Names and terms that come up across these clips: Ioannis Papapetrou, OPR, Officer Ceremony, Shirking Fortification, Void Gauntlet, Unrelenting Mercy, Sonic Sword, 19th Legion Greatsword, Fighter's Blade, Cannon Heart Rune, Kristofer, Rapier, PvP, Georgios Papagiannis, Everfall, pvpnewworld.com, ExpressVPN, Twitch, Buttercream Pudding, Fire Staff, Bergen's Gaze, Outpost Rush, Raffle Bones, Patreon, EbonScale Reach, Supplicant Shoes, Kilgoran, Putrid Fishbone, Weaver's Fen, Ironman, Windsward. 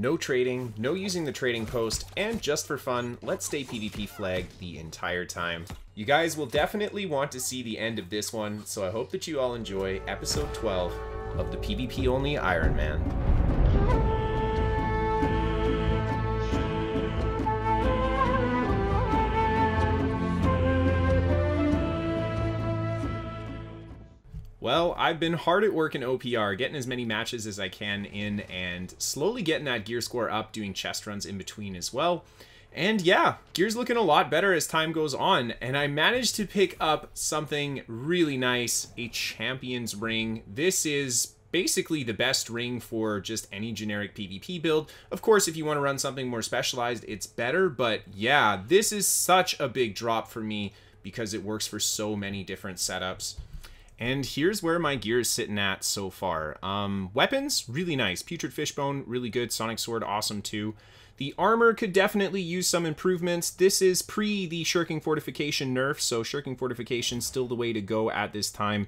No trading, no using the trading post, and just for fun, let's stay PvP flagged the entire time. You guys will definitely want to see the end of this one, so I hope that you all enjoy episode 12 of the PvP only Iron Man. Well, I've been hard at work in OPR, getting as many matches as I can in and slowly getting that gear score up, doing chest runs in between as well. And yeah, gear's looking a lot better as time goes on, and I managed to pick up something really nice, a champion's ring. This is basically the best ring for just any generic PvP build. Of course, if you want to run something more specialized, it's better, but yeah, this is such a big drop for me because it works for so many different setups. And here's where my gear is sitting at so far. Weapons, really nice. Putrid Fishbone, really good. Sonic Sword, awesome too. The armor could definitely use some improvements. This is pre the Shirking Fortification nerf, so Shirking Fortification still the way to go at this time.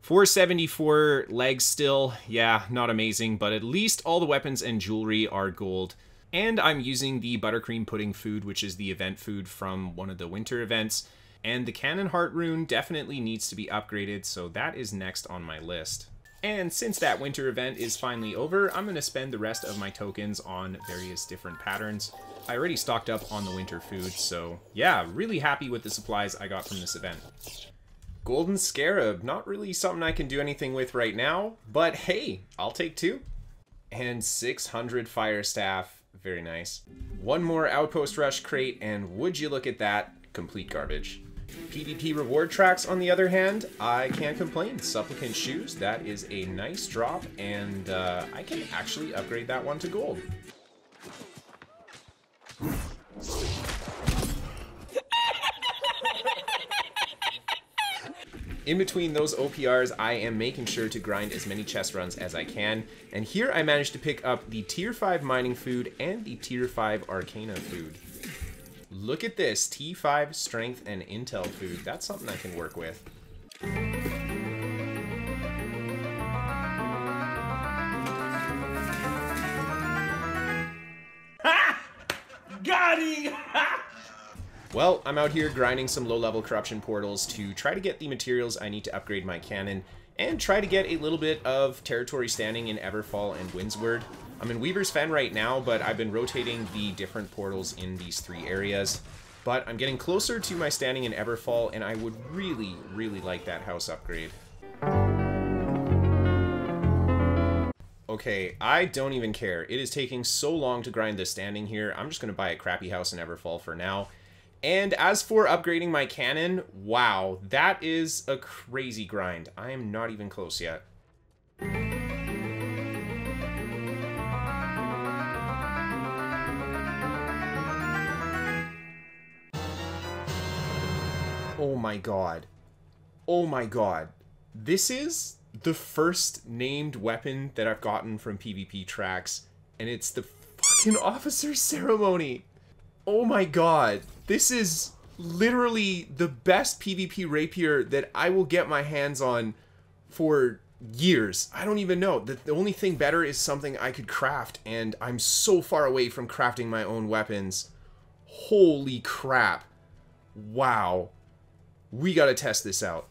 474 legs still, yeah, not amazing, but at least all the weapons and jewelry are gold. And I'm using the Buttercream Pudding food, which is the event food from one of the winter events. And the Cannon Heart Rune definitely needs to be upgraded, so that is next on my list. And since that winter event is finally over, I'm going to spend the rest of my tokens on various different patterns. I already stocked up on the winter food, so yeah, really happy with the supplies I got from this event. Golden Scarab, not really something I can do anything with right now, but hey, I'll take two. And 600 Fire Staff, very nice. One more Outpost Rush crate, and would you look at that, complete garbage. PvP reward tracks, on the other hand, I can't complain. Supplicant Shoes, that is a nice drop, and I can actually upgrade that one to gold. In between those OPRs, I am making sure to grind as many chest runs as I can, and here I managed to pick up the Tier 5 Mining Food and the Tier 5 Arcana Food. Look at this, T5 Strength and Intel Food. That's something I can work with. Ha! Got him! Well, I'm out here grinding some low-level corruption portals to try to get the materials I need to upgrade my cannon and try to get a little bit of territory standing in Everfall and Windsward. I'm in Weaver's Fen right now, but I've been rotating the different portals in these three areas. But I'm getting closer to my standing in Everfall, and I would really, really like that house upgrade. Okay, I don't even care. It is taking so long to grind this standing here. I'm just going to buy a crappy house in Everfall for now. And as for upgrading my cannon, wow, that is a crazy grind. I am not even close yet. Oh my god. Oh my god. This is the first named weapon that I've gotten from PvP tracks, and it's the fucking Officer Ceremony. Oh my god. This is literally the best PvP rapier that I will get my hands on for years. I don't even know. The only thing better is something I could craft, and I'm so far away from crafting my own weapons. Holy crap. Wow. We gotta test this out.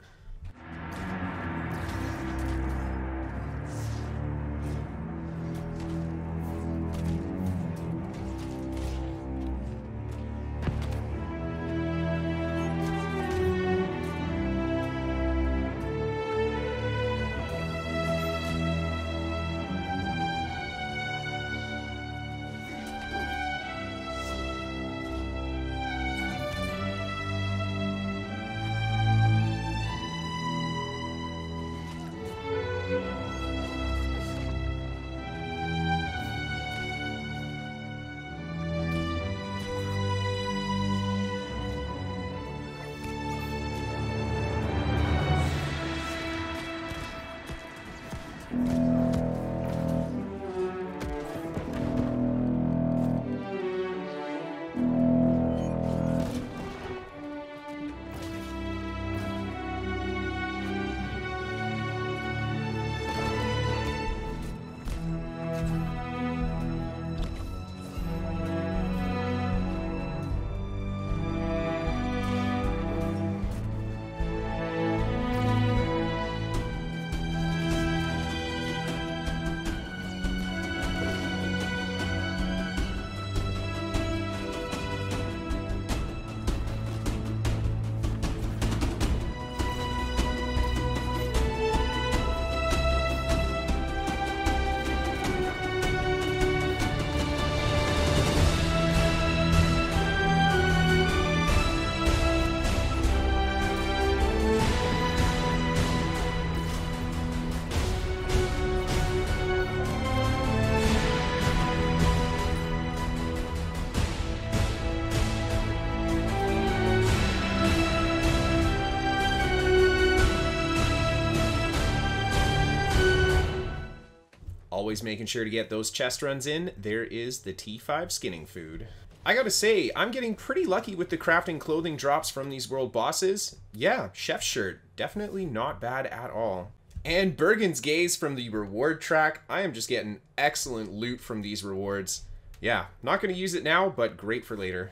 always making sure to get those chest runs in, there is the T5 skinning food. I gotta say, I'm getting pretty lucky with the crafting clothing drops from these world bosses. Yeah, chef's shirt, definitely not bad at all. And Bergen's Gaze from the reward track. I am just getting excellent loot from these rewards. Yeah, not going to use it now, but great for later.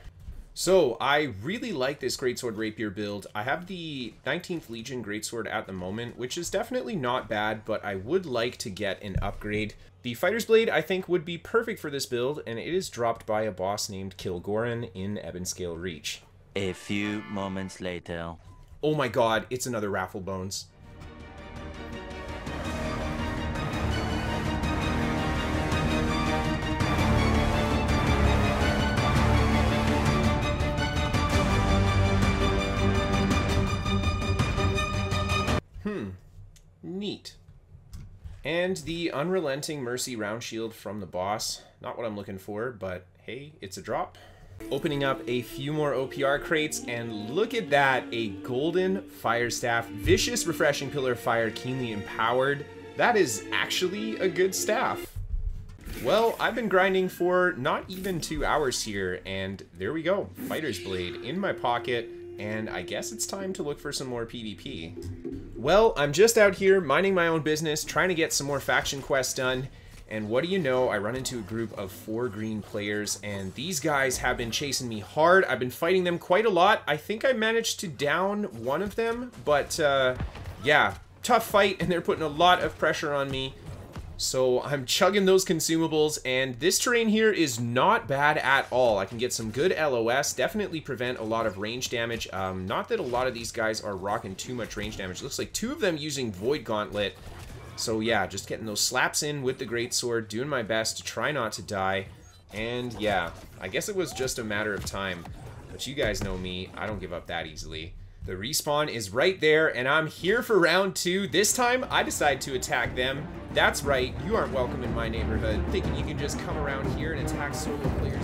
So, I really like this Greatsword Rapier build. I have the 19th Legion Greatsword at the moment, which is definitely not bad, but I would like to get an upgrade. The Fighter's Blade, I think, would be perfect for this build, and it is dropped by a boss named Kilgoran in EbonScale Reach. A few moments later. Oh my god, it's another Raffle Bones. Neat. And the Unrelenting Mercy round shield from the boss. Not what I'm looking for, but hey, it's a drop. Opening up a few more OPR crates, and look at that, a golden Fire Staff. Vicious Refreshing Pillar of Fire, Keenly Empowered. That is actually a good staff. Well, I've been grinding for not even 2 hours here, and there we go. Fighter's Blade in my pocket. And I guess it's time to look for some more PvP. Well, I'm just out here minding my own business, trying to get some more faction quests done, and what do you know, I run into a group of 4 green players, and these guys have been chasing me hard. I've been fighting them quite a lot. I think I managed to down one of them, but yeah, tough fight, and they're putting a lot of pressure on me. So I'm chugging those consumables, and this terrain here is not bad at all. I can get some good LOS, definitely prevent a lot of range damage. Not that a lot of these guys are rocking too much range damage. It looks like 2 of them using Void Gauntlet. So yeah, just getting those slaps in with the Greatsword, doing my best to try not to die. And yeah, I guess it was just a matter of time. But you guys know me, I don't give up that easily. The respawn is right there, and I'm here for round 2. This time, I decide to attack them. That's right, you aren't welcome in my neighborhood, thinking you can just come around here and attack solo players.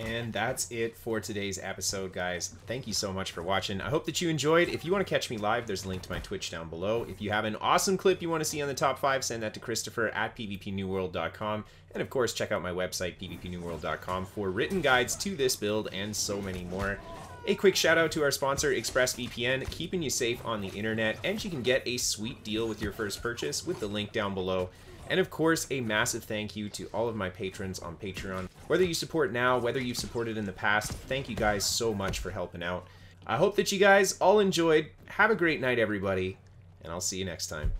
And that's it for today's episode, guys. Thank you so much for watching. I hope that you enjoyed. If you want to catch me live, there's a link to my Twitch down below. If you have an awesome clip you want to see on the top 5, send that to Kristofer at pvpnewworld.com. And of course, check out my website, pvpnewworld.com, for written guides to this build and so many more. A quick shout out to our sponsor, ExpressVPN, keeping you safe on the internet. And you can get a sweet deal with your first purchase with the link down below. And of course, a massive thank you to all of my patrons on Patreon. Whether you support now, whether you've supported in the past, thank you guys so much for helping out. I hope that you guys all enjoyed. Have a great night, everybody, and I'll see you next time.